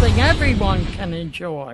something everyone can enjoy.